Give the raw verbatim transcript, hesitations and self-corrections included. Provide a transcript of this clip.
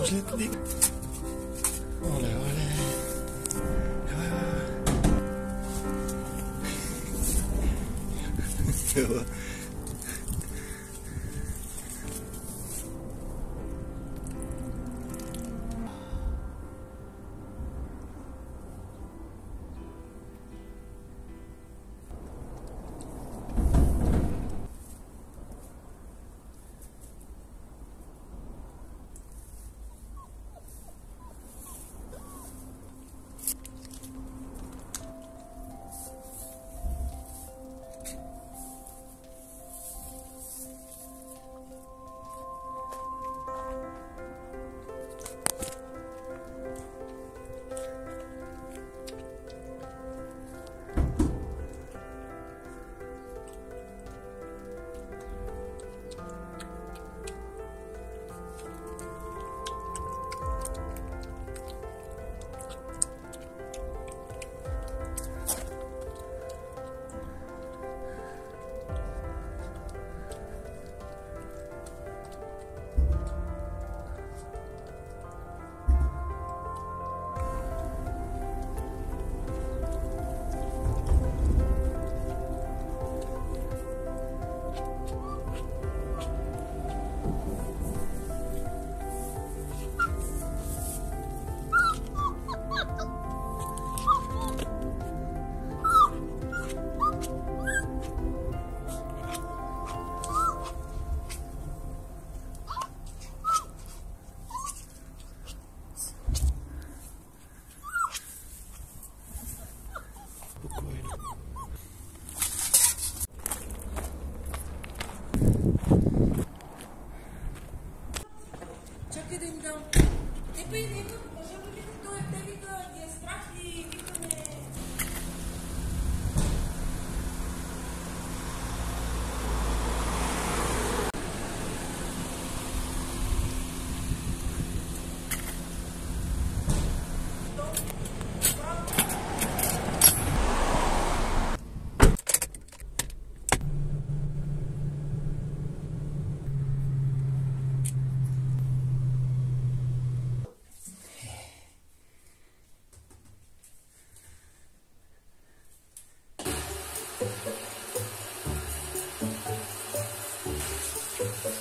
vamos, let, let. Ole, ole. Ya va, ya va. Thank you.